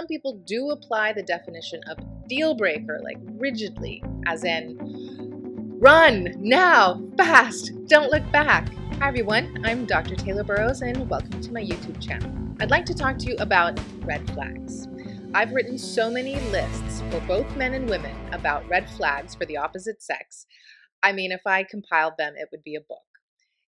some people do apply the definition of deal breaker, like rigidly, as in run now, fast, don't look back. Hi everyone, I'm Dr. Taylor Burrowes and welcome to my YouTube channel. I'd like to talk to you about red flags. I've written so many lists for both men and women about red flags for the opposite sex. I mean, if I compiled them, it would be a book.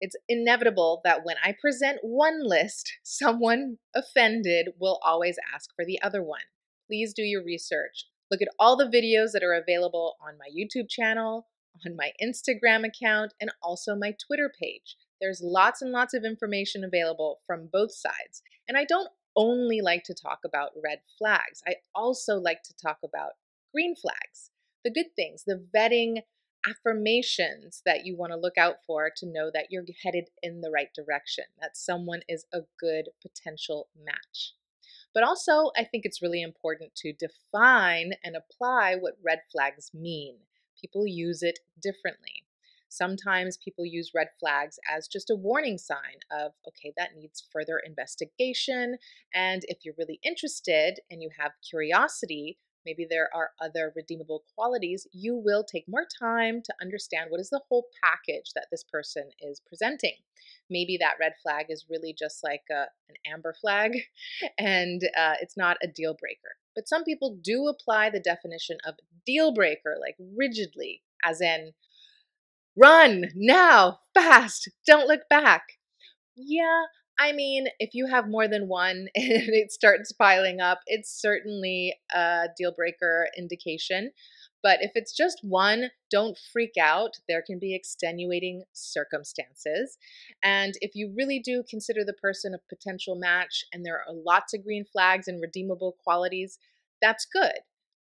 It's inevitable that when I present one list, someone offended will always ask for the other one. Please do your research. Look at all the videos that are available on my YouTube channel, on my Instagram account, and also my Twitter page. There's lots and lots of information available from both sides. And I don't only like to talk about red flags. I also like to talk about green flags, the good things, the vetting affirmations that you want to look out for to know that you're headed in the right direction, that someone is a good potential match. But also, I think it's really important to define and apply what red flags mean. People use it differently. Sometimes people use red flags as just a warning sign of, okay, that needs further investigation. And if you're really interested and you have curiosity, maybe there are other redeemable qualities, you will take more time to understand what is the whole package that this person is presenting. Maybe that red flag is really just like an amber flag and it's not a deal breaker. But some people do apply the definition of deal breaker, like rigidly, as in, run now, fast, don't look back. Yeah, I mean, if you have more than one and it starts piling up, it's certainly a deal breaker indication. But if it's just one, don't freak out. There can be extenuating circumstances. And if you really do consider the person a potential match and there are lots of green flags and redeemable qualities, that's good.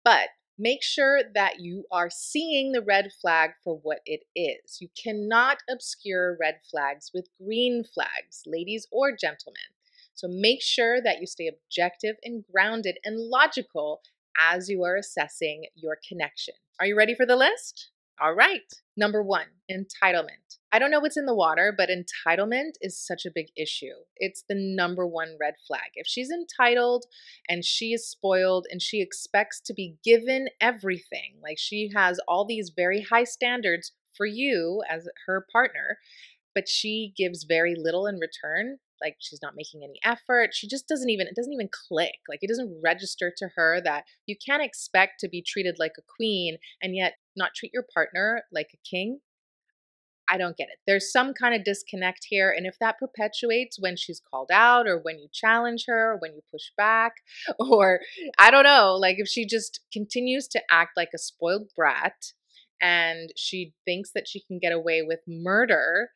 But make sure that you are seeing the red flag for what it is. You cannot obscure red flags with green flags, ladies or gentlemen. So make sure that you stay objective and grounded and logical as you are assessing your connection. Are you ready for the list? All right. Number one, entitlement. I don't know what's in the water, but entitlement is such a big issue. It's the number one red flag. If she's entitled and she is spoiled and she expects to be given everything, like she has all these very high standards for you as her partner, but she gives very little in return, like she's not making any effort. She just it doesn't even click. Like it doesn't register to her that you can't expect to be treated like a queen and yet not treat your partner like a king. I don't get it. There's some kind of disconnect here. And if that perpetuates when she's called out or when you challenge her, or when you push back, or I don't know, like if she just continues to act like a spoiled brat and she thinks that she can get away with murder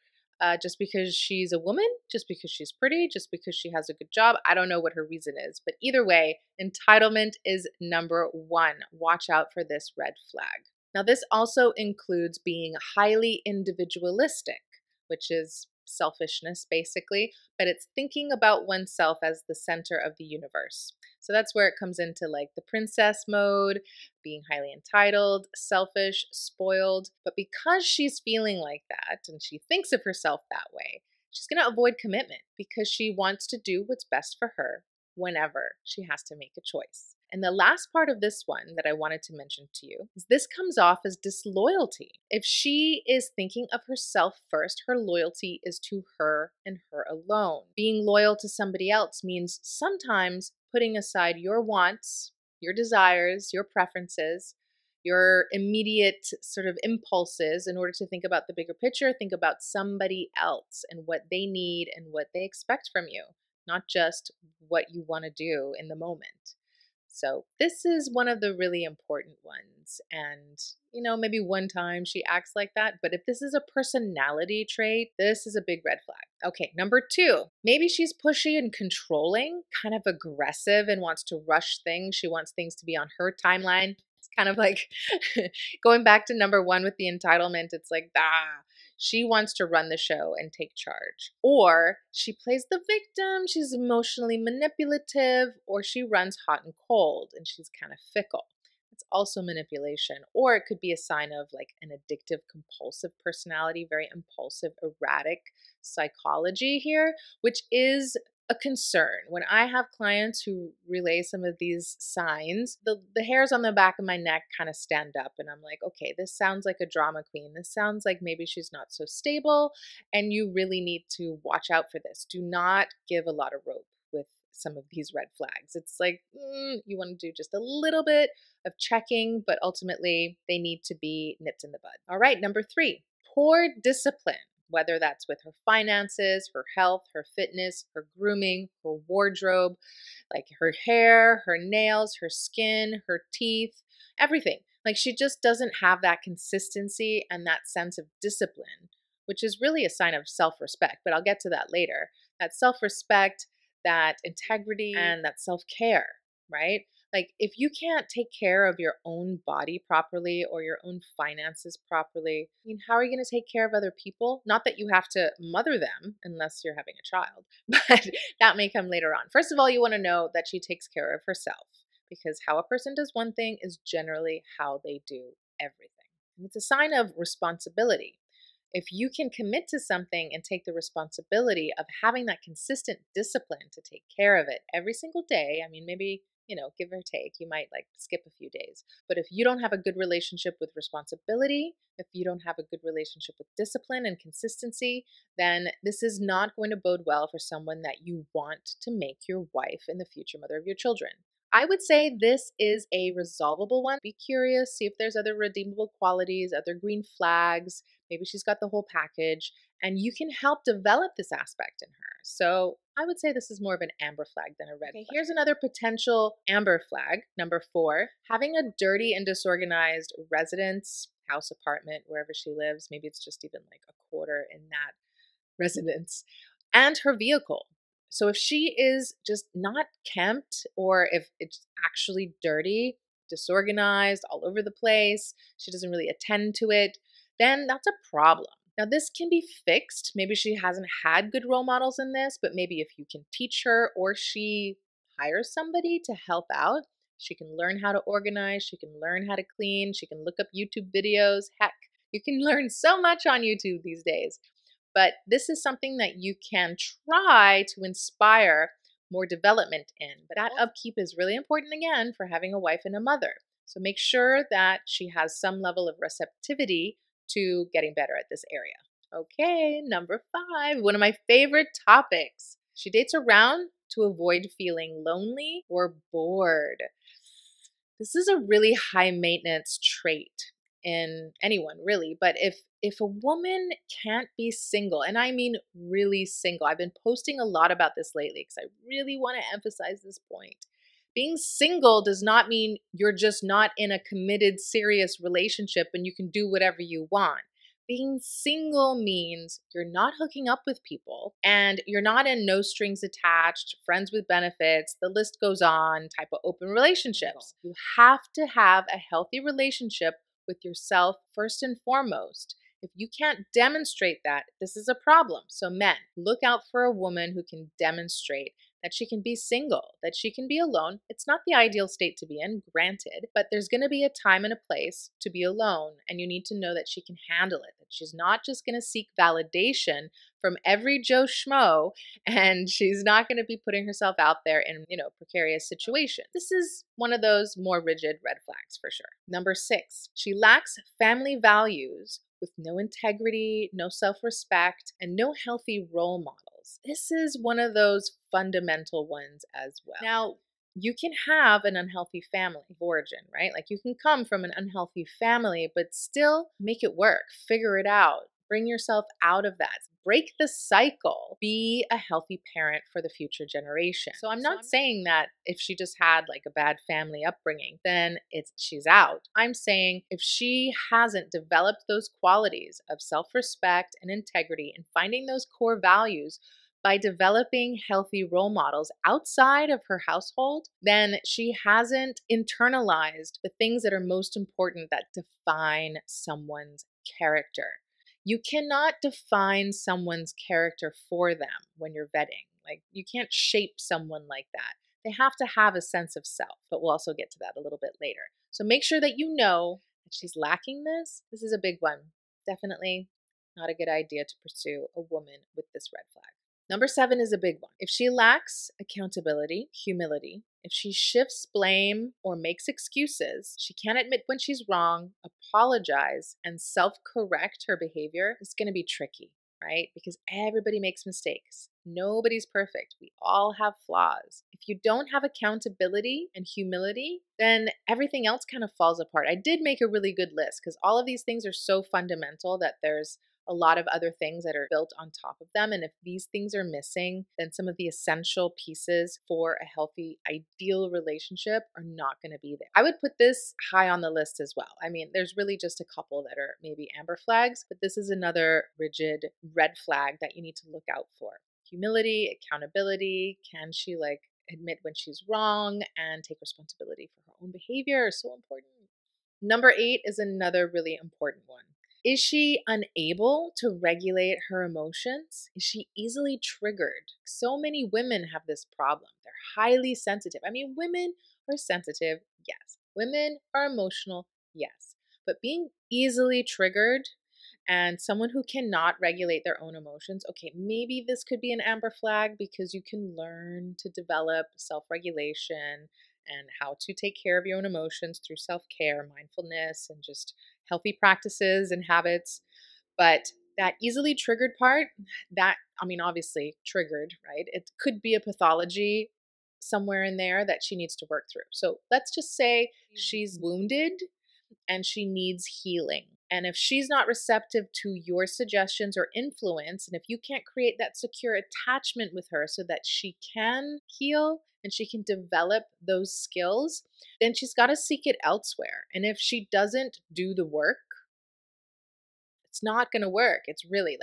just because she's a woman, just because she's pretty, just because she has a good job. I don't know what her reason is, but either way, entitlement is number one. Watch out for this red flag. Now, this also includes being highly individualistic, which is selfishness basically, but it's thinking about oneself as the center of the universe. So that's where it comes into like the princess mode, being highly entitled, selfish, spoiled. But because she's feeling like that and she thinks of herself that way, she's going to avoid commitment because she wants to do what's best for her whenever she has to make a choice. And the last part of this one that I wanted to mention to you is this comes off as disloyalty. If she is thinking of herself first, her loyalty is to her and her alone. Being loyal to somebody else means sometimes putting aside your wants, your desires, your preferences, your immediate sort of impulses in order to think about the bigger picture, think about somebody else and what they need and what they expect from you, not just what you want to do in the moment. So this is one of the really important ones. And, you know, maybe one time she acts like that, but if this is a personality trait, this is a big red flag. Okay, number two, maybe she's pushy and controlling, kind of aggressive and wants to rush things. She wants things to be on her timeline. It's kind of like going back to number one with the entitlement. It's like, ah, she wants to run the show and take charge. Or she plays the victim, she's emotionally manipulative, or she runs hot and cold and she's kind of fickle. It's also manipulation. Or it could be a sign of like an addictive, compulsive personality, very impulsive, erratic psychology here, which is a concern. When I have clients who relay some of these signs, the hairs on the back of my neck kind of stand up and I'm like, okay, this sounds like a drama queen. This sounds like maybe she's not so stable and you really need to watch out for this. Do not give a lot of rope with some of these red flags. It's like, you want to do just a little bit of checking, but ultimately they need to be nipped in the bud. All right, number 3, poor discipline. Whether that's with her finances, her health, her fitness, her grooming, her wardrobe, like her hair, her nails, her skin, her teeth, everything. Like she just doesn't have that consistency and that sense of discipline, which is really a sign of self-respect, but I'll get to that later. That self-respect, that integrity, and that self-care, right? Like if you can't take care of your own body properly or your own finances properly, I mean, how are you going to take care of other people? Not that you have to mother them unless you're having a child, but that may come later on. First of all, you want to know that she takes care of herself because how a person does one thing is generally how they do everything. And it's a sign of responsibility. If you can commit to something and take the responsibility of having that consistent discipline to take care of it every single day, I mean, maybe, you know, give or take, you might like skip a few days. But if you don't have a good relationship with responsibility, if you don't have a good relationship with discipline and consistency, then this is not going to bode well for someone that you want to make your wife and the future mother of your children. I would say this is a resolvable one. Be curious, see if there's other redeemable qualities, other green flags. Maybe she's got the whole package and you can help develop this aspect in her. So I would say this is more of an amber flag than a red flag. Here's another potential amber flag. Number 4, having a dirty and disorganized residence, house, apartment, wherever she lives. Maybe it's just even like a quarter in that residence and her vehicle. So if she is just not kempt or if it's actually dirty, disorganized, all over the place, she doesn't really attend to it, then that's a problem. Now this can be fixed. Maybe she hasn't had good role models in this, but maybe if you can teach her or she hires somebody to help out, she can learn how to organize, she can learn how to clean, she can look up YouTube videos. Heck, you can learn so much on YouTube these days. But this is something that you can try to inspire more development in. But that upkeep is really important, again, for having a wife and a mother. So make sure that she has some level of receptivity to getting better at this area. Okay, number 5, one of my favorite topics. She dates around to avoid feeling lonely or bored. This is a really high maintenance trait in anyone, really. But if a woman can't be single, and I mean really single, I've been posting a lot about this lately because I really want to emphasize this point. Being single does not mean you're just not in a committed, serious relationship and you can do whatever you want. Being single means you're not hooking up with people and you're not in no strings attached, friends with benefits, the list goes on type of open relationships. You have to have a healthy relationship with yourself first and foremost. If you can't demonstrate that, this is a problem. So men, look out for a woman who can demonstrate that she can be single, that she can be alone. It's not the ideal state to be in, granted, but there's going to be a time and a place to be alone, and you need to know that she can handle it, that she's not just going to seek validation from every Joe Schmo, and she's not going to be putting herself out there in, you know, precarious situations. This is one of those more rigid red flags for sure. Number 6, she lacks family values with no integrity, no self-respect, and no healthy role model. This is one of those fundamental ones as well. Now, you can have an unhealthy family of origin, right? Like you can come from an unhealthy family, but still make it work, figure it out, bring yourself out of that, break the cycle, be a healthy parent for the future generation. So I'm not saying that if she just had like a bad family upbringing, then she's out. I'm saying if she hasn't developed those qualities of self-respect and integrity and finding those core values by developing healthy role models outside of her household, then she hasn't internalized the things that are most important that define someone's character. You cannot define someone's character for them when you're vetting. Like you can't shape someone like that. They have to have a sense of self, but we'll also get to that a little bit later. So make sure that you know that she's lacking this. This is a big one. Definitely not a good idea to pursue a woman with this red flag. Number 7 is a big one. If she lacks accountability, humility, if she shifts blame or makes excuses, she can't admit when she's wrong, apologize, and self-correct her behavior, it's going to be tricky, right? Because everybody makes mistakes. Nobody's perfect. We all have flaws. If you don't have accountability and humility, then everything else kind of falls apart. I did make a really good list because all of these things are so fundamental that there's a lot of other things that are built on top of them. And if these things are missing, then some of the essential pieces for a healthy, ideal relationship are not going to be there. I would put this high on the list as well. I mean, there's really just a couple that are maybe amber flags, but this is another rigid red flag that you need to look out for. Humility, accountability, can she admit when she's wrong and take responsibility for her own behavior is so important. Number 8 is another really important one. Is she unable to regulate her emotions? Is she easily triggered? So many women have this problem. They're highly sensitive. I mean, women are sensitive, yes. Women are emotional, yes. But being easily triggered and someone who cannot regulate their own emotions, okay, maybe this could be an amber flag because you can learn to develop self-regulation and how to take care of your own emotions through self-care, mindfulness, and just healthy practices and habits. But that easily triggered part, that, I mean, obviously triggered, right? It could be a pathology somewhere in there that she needs to work through. So let's just say she's wounded and she needs healing. And if she's not receptive to your suggestions or influence, and if you can't create that secure attachment with her so that she can heal and she can develop those skills, then she's got to seek it elsewhere. And if she doesn't do the work, it's not going to work. It's really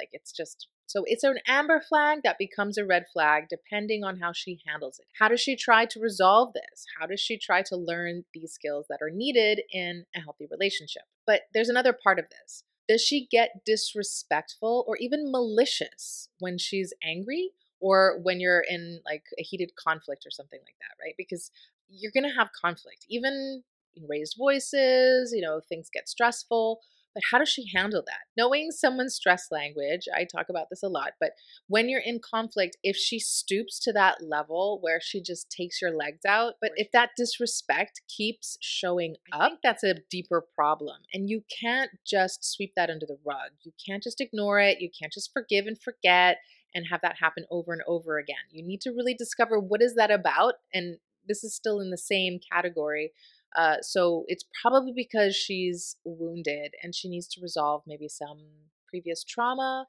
so it's an amber flag that becomes a red flag depending on how she handles it. How does she try to resolve this? How does she try to learn these skills that are needed in a healthy relationship? But there's another part of this. Does she get disrespectful or even malicious when she's angry or when you're in a heated conflict or something like that, right? Because you're going to have conflict, even raised voices, things get stressful. But how does she handle that? Knowing someone's stress language, I talk about this a lot, but when you're in conflict, if she stoops to that level where she just takes your legs out, but if that disrespect keeps showing up, I think that's a deeper problem. And you can't just sweep that under the rug. You can't just ignore it. You can't just forgive and forget and have that happen over and over again. You need to really discover what is that about. And this is still in the same category. So it's probably because she's wounded and she needs to resolve maybe some previous trauma.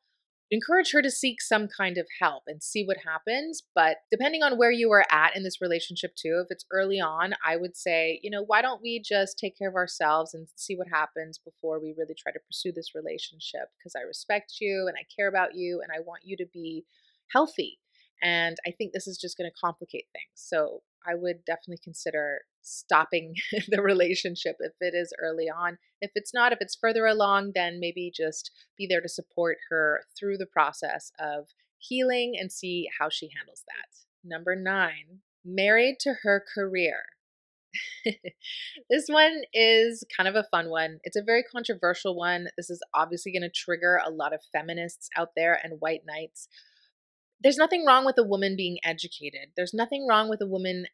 Encourage her to seek some kind of help and see what happens. But depending on where you are at in this relationship too, if it's early on, I would say, why don't we just take care of ourselves and see what happens before we really try to pursue this relationship? Because I respect you and I care about you and I want you to be healthy. And I think this is just going to complicate things. So I would definitely consider stopping the relationship if it is early on. If it's not, if it's further along, then maybe just be there to support her through the process of healing and see how she handles that. Number 9, married to her career. This one is kind of a fun one. It's a very controversial one. This is obviously going to trigger a lot of feminists out there and white knights. There's nothing wrong with a woman being educated. There's nothing wrong with a woman,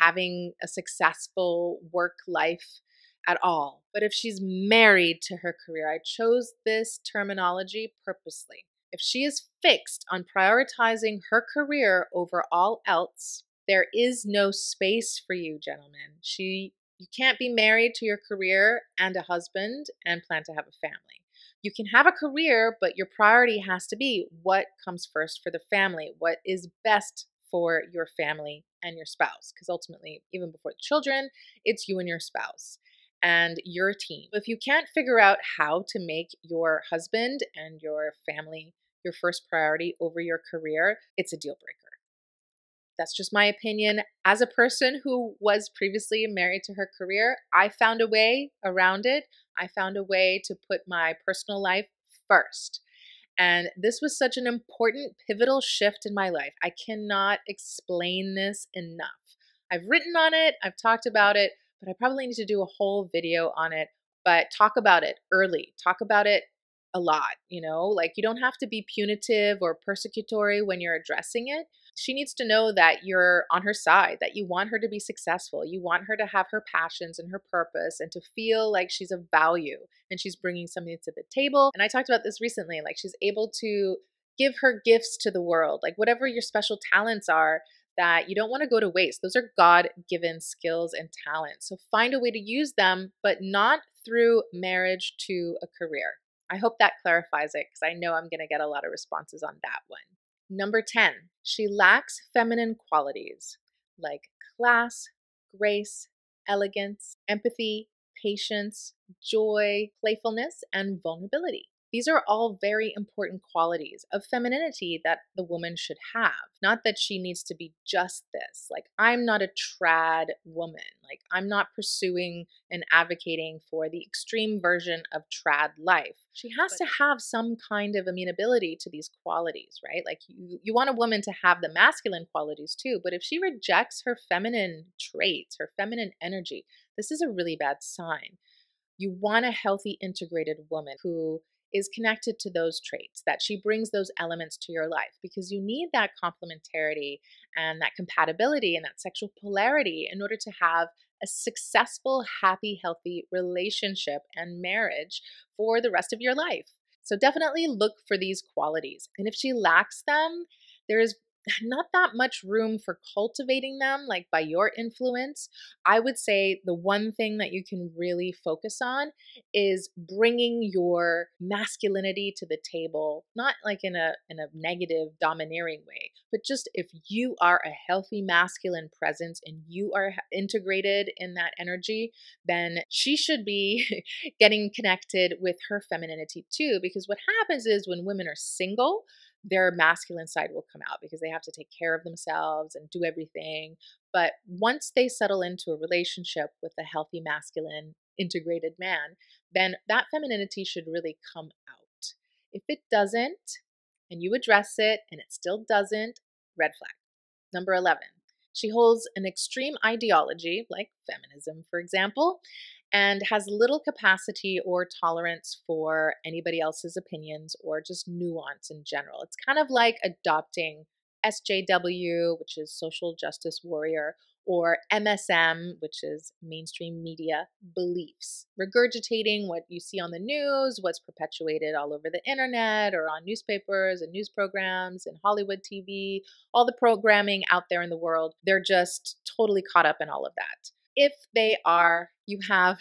having a successful work life at all. But if she's married to her career, I chose this terminology purposely. If she is fixed on prioritizing her career over all else, there is no space for you, gentlemen. You can't be married to your career and a husband and plan to have a family. You can have a career, but your priority has to be what comes first for the family, what is best for your family and your spouse. Because ultimately, even before the children, it's you and your spouse and your team. If you can't figure out how to make your husband and your family your first priority over your career, it's a deal breaker. That's just my opinion. As a person who was previously married to her career, I found a way around it. I found a way to put my personal life first. And this was such an important, pivotal shift in my life. I cannot explain this enough. I've written on it, I've talked about it, but I probably need to do a whole video on it. But talk about it early. Talk about it a lot, you know, like you don't have to be punitive or persecutory when you're addressing it. She needs to know that you're on her side, that you want her to be successful. You want her to have her passions and her purpose and to feel like she's of value and she's bringing something to the table. And I talked about this recently, like she's able to give her gifts to the world, like whatever your special talents are that you don't want to go to waste. Those are God-given skills and talents. So find a way to use them, but not through marriage to a career. I hope that clarifies it because I know I'm going to get a lot of responses on that one. Number 10, she lacks feminine qualities like class, grace, elegance, empathy, patience, joy, playfulness, and vulnerability. These are all very important qualities of femininity that the woman should have. Not that she needs to be just this. Like, I'm not a trad woman. Like, I'm not pursuing and advocating for the extreme version of trad life. She has to have some kind of amenability to these qualities, right? Like, you want a woman to have the masculine qualities too, but if she rejects her feminine traits, her feminine energy, this is a really bad sign. You want a healthy, integrated woman who is connected to those traits, that she brings those elements to your life, because you need that complementarity and that compatibility and that sexual polarity in order to have a successful, happy, healthy relationship and marriage for the rest of your life. So definitely look for these qualities. And if she lacks them, there is not that much room for cultivating them, like by your influence. I would say the one thing that you can really focus on is bringing your masculinity to the table, not like in a negative, domineering way, but just if you are a healthy masculine presence and you are integrated in that energy, then she should be getting connected with her femininity too, because what happens is when women are single, their masculine side will come out because they have to take care of themselves and do everything. But once they settle into a relationship with a healthy, masculine, integrated man, then that femininity should really come out. If it doesn't, and you address it and it still doesn't, red flag. Number 11, she holds an extreme ideology, like feminism, for example, and has little capacity or tolerance for anybody else's opinions or just nuance in general. It's kind of like adopting SJW, which is social justice warrior, or MSM, which is mainstream media beliefs, regurgitating what you see on the news, what's perpetuated all over the internet or on newspapers and news programs and Hollywood TV, all the programming out there in the world. They're just totally caught up in all of that. If they are, you have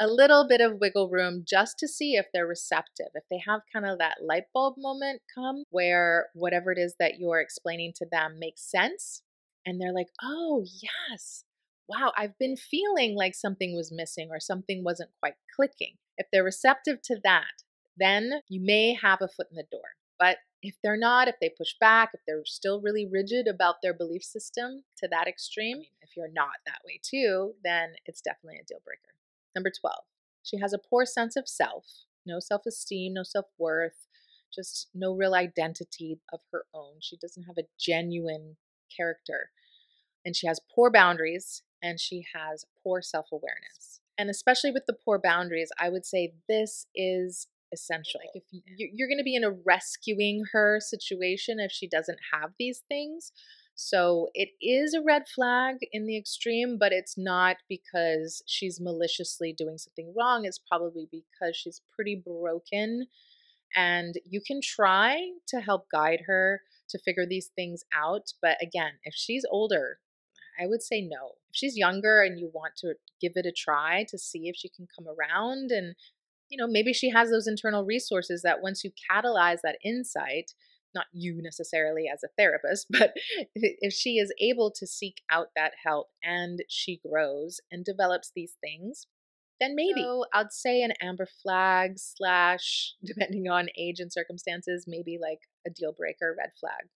a little bit of wiggle room just to see if they're receptive, if they have kind of that light bulb moment come where whatever it is that you're explaining to them makes sense. And they're like, oh, yes, wow, I've been feeling like something was missing or something wasn't quite clicking. If they're receptive to that, then you may have a foot in the door. But if they're not, if they push back, if they're still really rigid about their belief system to that extreme, if you're not that way too, then it's definitely a deal breaker. Number 12, she has a poor sense of self, no self-esteem, no self-worth, just no real identity of her own. She doesn't have a genuine character, and she has poor boundaries, and she has poor self-awareness. And especially with the poor boundaries, I would say this is essential. Like, if you're going to be in a rescuing her situation if she doesn't have these things. So it is a red flag in the extreme, but it's not because she's maliciously doing something wrong. It's probably because she's pretty broken, and you can try to help guide her to figure these things out. But again, if she's older, I would say no. If she's younger and you want to give it a try to see if she can come around, and you know, maybe she has those internal resources that once you catalyze that insight, not you necessarily as a therapist, but if she is able to seek out that help and she grows and develops these things, then maybe. So I'd say an amber flag / depending on age and circumstances, maybe like a deal breaker, red flag.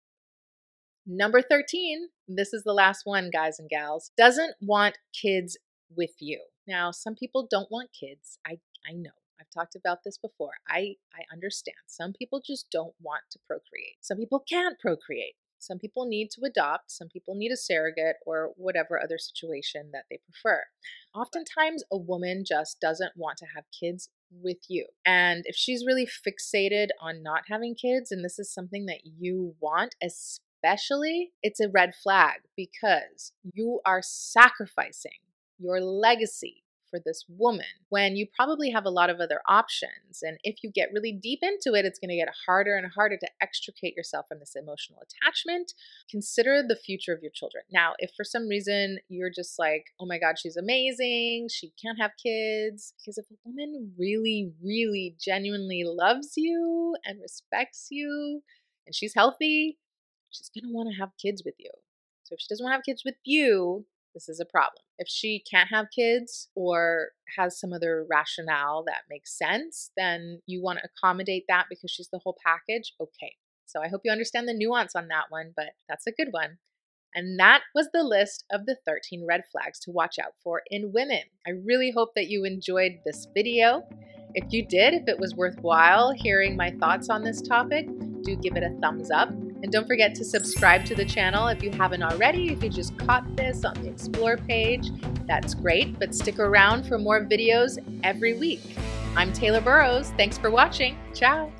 Number 13, this is the last one, guys and gals, doesn't want kids with you. Now, some people don't want kids. I know. I've talked about this before. I understand. Some people just don't want to procreate. Some people can't procreate. Some people need to adopt, some people need a surrogate, or whatever other situation that they prefer. Oftentimes, a woman just doesn't want to have kids with you. And if she's really fixated on not having kids, and this is something that you want, especially, it's a red flag because you are sacrificing your legacy for this woman when you probably have a lot of other options. And if you get really deep into it, it's going to get harder and harder to extricate yourself from this emotional attachment. Consider the future of your children. Now, if for some reason you're just like, oh my God, she's amazing, she can't have kids. Because if a woman really, really genuinely loves you and respects you and she's healthy, she's going to want to have kids with you. So if she doesn't want to have kids with you, this is a problem. If she can't have kids or has some other rationale that makes sense, then you want to accommodate that because she's the whole package. Okay. So I hope you understand the nuance on that one, but that's a good one. And that was the list of the 13 red flags to watch out for in women. I really hope that you enjoyed this video. If you did, if it was worthwhile hearing my thoughts on this topic, do give it a thumbs up. And don't forget to subscribe to the channel if you haven't already. If you just caught this on the Explore page, that's great, but stick around for more videos every week. I'm Taylor Burrowes. Thanks for watching. Ciao.